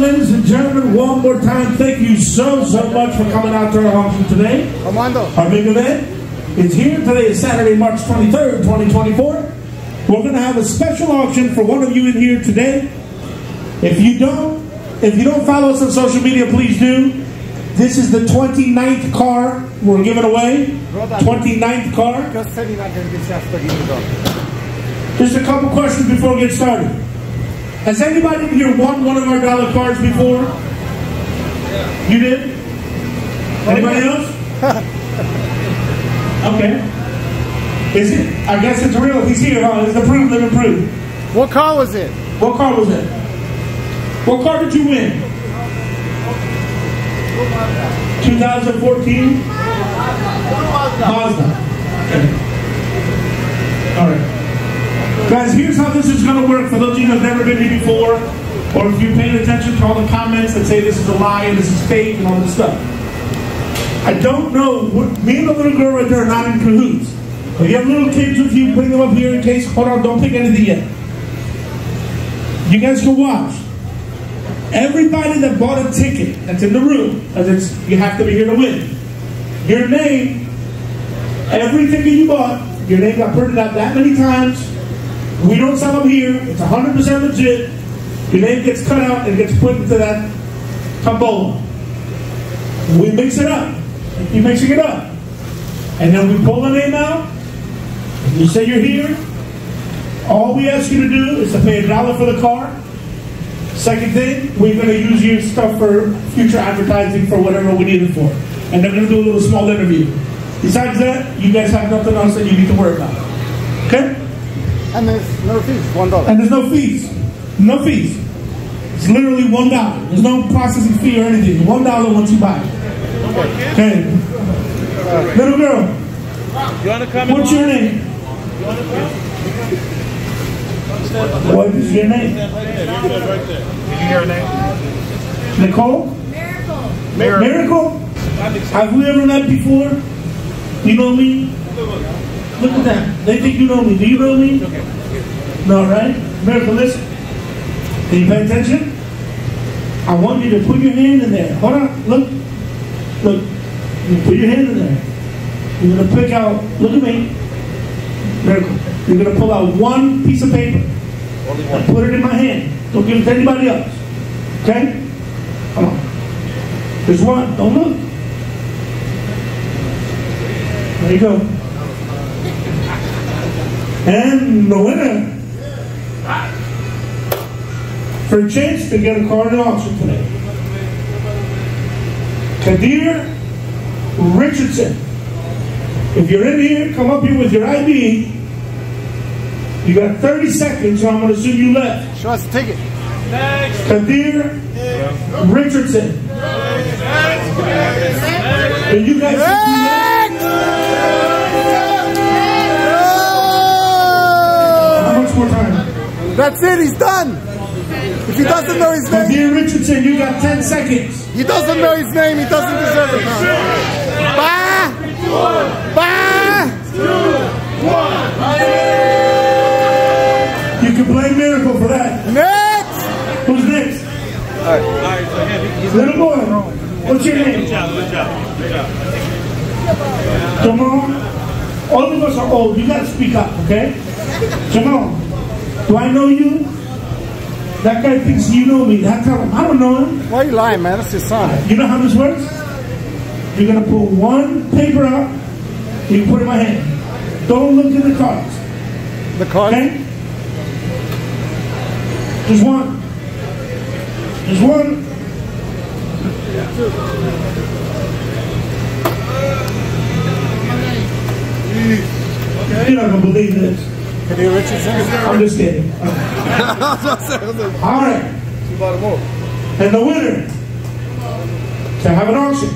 ladies and gentlemen, one more time, thank you so, so much for coming out to our auction today. Mondo. Our big event is here. Today is Saturday, March 23rd, 2024. We're going to have a special auction for one of you in here today. If you don't follow us on social media, please do. This is the 29th car we're giving away. 29th car. Just a couple questions before we get started. Has anybody here won one of our dollar cars before? You did? Anybody else? Okay. Is it? I guess it's real. He's here, huh? It's approved, live approved. What car was it? What car was it? What car did you win? 2014? Mazda. Okay. Alright. Guys, here's how this is going to work for those of you who have never been here before, or if you're paying attention to all the comments that say this is a lie and this is fake and all this stuff. I don't know, me and the little girl right there are not in cahoots. If you have little kids with you, bring them up here in case, hold on, don't pick anything yet. You guys can watch. Everybody that bought a ticket that's in the room, you have to be here to win. Your name, every ticket you bought, your name got printed out that many times. We don't sell them here. It's 100% legit. Your name gets cut out and gets put into that tombola. We mix it up. Keep mixing it up. And then we pull the name out. You say you're here. All we ask you to do is to pay $1 for the car. Second thing, we're going to use your stuff for future advertising for whatever we need it for. And they're going to do a little small interview. Besides that, you guys have nothing else that you need to worry about. Okay? And there's no fees, $1. And there's no fees. No fees. It's literally $1. There's no processing fee or anything. $1 once you buy it. Okay. Okay. Little girl, what's your name? You want to come? What is your name? Did you hear her name? Nicole? Miracle. Miracle? Have we ever met before? You know me? Look at that. They think you know me. Do you know me? No, right? Miracle, listen. Can you pay attention? I want you to put your hand in there. Hold on. Look. Look. You put your hand in there. You're going to pick out. Look at me. Miracle. You're going to pull out one piece of paper and put it in my hand. Don't give it to anybody else. Okay? Come on. There's one. Don't look. There you go. And the winner. For a chance to get a car at auction today. Kadir Richardson. If you're in here, come up here with your ID. You got 30 seconds, so I'm going to assume you left. Show us the ticket. Next. Kadir Richardson. And you guys how much more time? That's it, he's done. If he doesn't know his name. Kadir Richardson, you got 10 seconds. He doesn't know his name, he doesn't deserve it. Bye. Bye. 2, 1. You can blame Miracle for that. Next! Who's next? Alright. Little boy, what's your name? Good job. Jamal, all of us are old. You gotta speak up, okay? Jamal, do I know you? That guy thinks you know me. That guy, I don't know him. Why are you lying, man? That's his son. You know how this works? You're gonna pull one paper out, and you put it in my hand. Don't look at the cards. The cards? Okay? There's one. There's one. Okay. You're not going to believe this. Kadir Richardson? I'm just kidding. Okay. All right. And the winner to have an auction,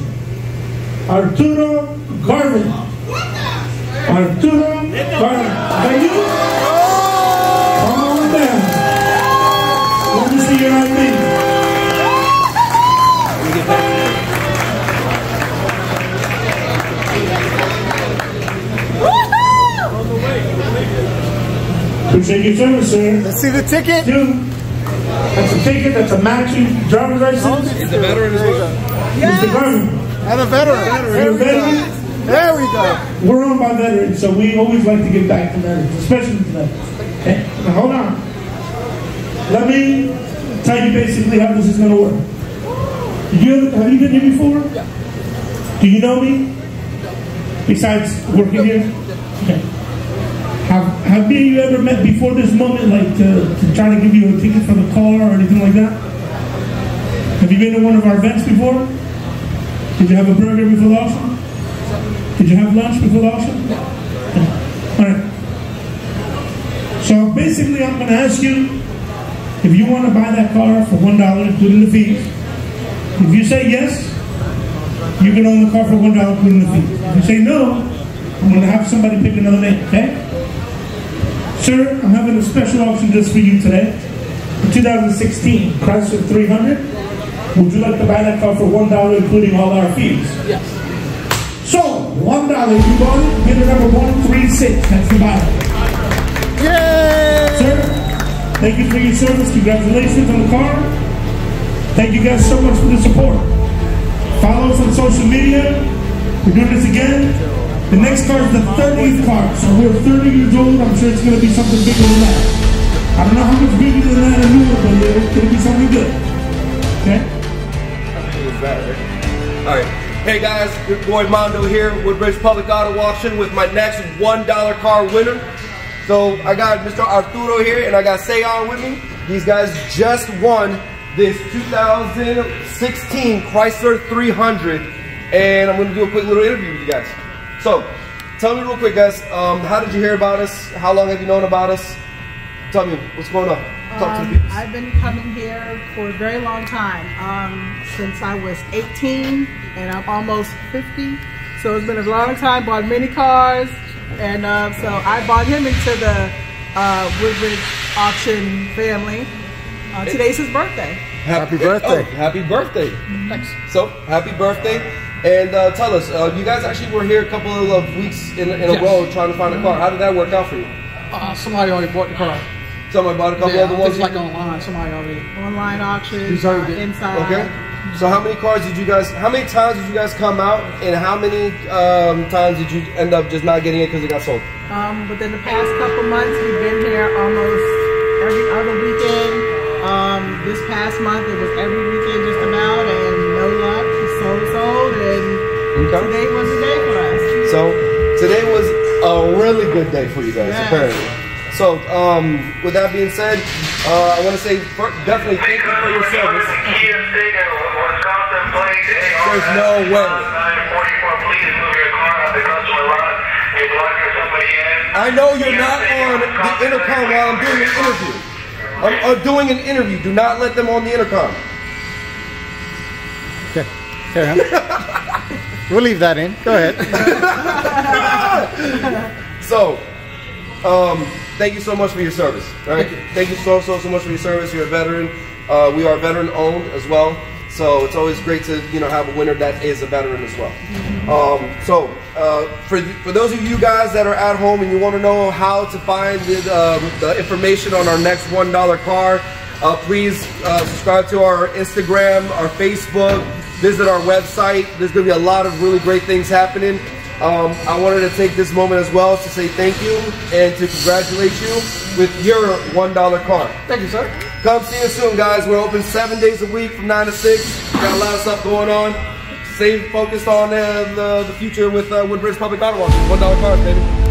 Arturo Garvin. Arturo Garvin. Thank you. Come on down. Let me see your ID. Woohoo! Appreciate your service, sir. Let's see the ticket. Two. That's a ticket, that's a matching driver's license. He's a veteran as well. Yes. Mr. Garvin. And a veteran. And a veteran. There we go. We're owned by veterans, so we always like to give back to veterans, especially today. Hey, hold on. Let me tell you basically how this is going to work. Have you been here before? Yeah. Do you know me? Besides working here? Okay. Have me and you ever met before this moment, like to try to give you a ticket for the car or anything like that? Have you been to one of our events before? Did you have a burger before the auction? Did you have lunch before the auction? No. Okay. All right. So basically, I'm going to ask you if you want to buy that car for $1, including the fees. If you say yes, you can own the car for $1, including the fee. If you say no, I'm going to have somebody pick another name, okay? Sir, I'm having a special auction just for you today. The 2016 Chrysler 300. Would you like to buy that car for $1, including all our fees? Yes. So, $1, you bought it, bidder number 136. That's the buyer. Yay! Sir, thank you for your service. Congratulations on the car. Thank you guys so much for the support. Follow us on social media. We're doing this again. The next car is the 30th car. So we're 30 years old. I'm sure it's going to be something bigger than that. I don't know how much bigger than that I knew, but it's going to be something good. Okay? How big was that, right? All right. Hey, guys. Your boy Mondo here. Woodbridge Public Auto Auction with my next $1 car winner. So I got Mr. Arturo here, and I got Seon with me. These guys just won this 2016 Chrysler 300, and I'm going to do a quick little interview with you guys. So, tell me real quick, guys, how did you hear about us? How long have you known about us? Tell me, what's going on? Talk to the people. I've been coming here for a very long time, since I was 18, and I'm almost 50, so it's been a long time. Bought many cars, and so I bought him into the Woodbridge auction family. Today's his birthday. Happy birthday. Oh, happy birthday. Mm-hmm. Thanks. So, happy birthday. And tell us, you guys actually were here a couple of weeks in a row trying to find a car. How did that work out for you? Somebody already bought the car. Somebody bought a couple other ones? Like online. Somebody already. Online auction. Reserved it. Inside. Okay. So how many times did you guys come out, and how many times did you end up just not getting it because it got sold? Within the past couple months, we've been here almost every other weekend. This past month, it was every weekend just about, and no luck, sold, and today was the day for us. So, today was a really good day for you guys, apparently. So, with that being said, I want to say, definitely thank you for your service. There's no way. I know you're not on the intercom while I'm doing an interview. I'm doing an interview. Do not let them on the intercom. Okay. Fair enough. We'll leave that in. Go ahead. So, thank you so much for your service. Right? Thank you so much for your service. You're a veteran. We are veteran owned as well. So it's always great to have a winner that is a veteran as well. For those of you guys that are at home and you want to know how to find the information on our next $1 car, please subscribe to our Instagram, our Facebook, visit our website. There's going to be a lot of really great things happening. I wanted to take this moment as well to say thank you and to congratulate you with your $1 car. Thank you, sir. Come see us soon, guys. We're open 7 days a week from 9 to 6. Got a lot of stuff going on. Stay focused on the future with Woodbridge Public Auto Auction. $1 cars, baby.